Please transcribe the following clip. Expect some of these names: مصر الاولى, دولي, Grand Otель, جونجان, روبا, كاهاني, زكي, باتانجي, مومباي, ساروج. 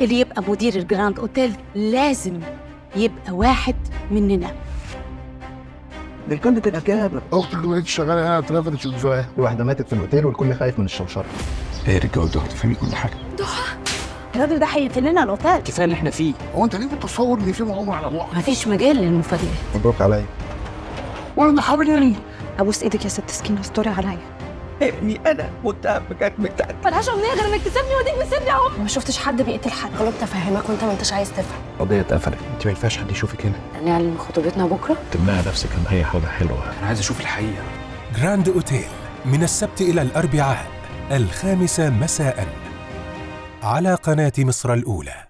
اللي يبقى مدير الجراند اوتيل لازم يبقى واحد مننا. دي كانت الحكايه. اختي دلوقتي شغاله هنا ترافلت الزواج، واحده ماتت في الاوتيل والكل خايف من الشوشره. ايه رجعوا دول تفهمي كل حاجه. ضحى الراجل ده هيقفل لنا الاوتيل. كفايه اللي احنا فيه. هو انت ليه بتتصور ان في مؤامره على الله؟ مفيش مجال للمفاجاه. مبروك عليا. وانا حابب ابوس ايدك يا ست سكينه، استري عليا ابني. انا كنت بجد ملهاش امنيه غير انك تسيبني واديك من سيبني يا عمر. ما شفتش حد بيقتل حد. غلط تفهمك وانت ما انتش عايز تفهم. القضيه اتقفلت، انت ما ينفعش حد يشوفك هنا. نعلن خطوبتنا بكره؟ تمنعي نفسك عن اي حاجه حلوه، انا عايز اشوف الحقيقه. جراند اوتيل من السبت الى الاربعاء 5 مساء على قناه مصر الاولى.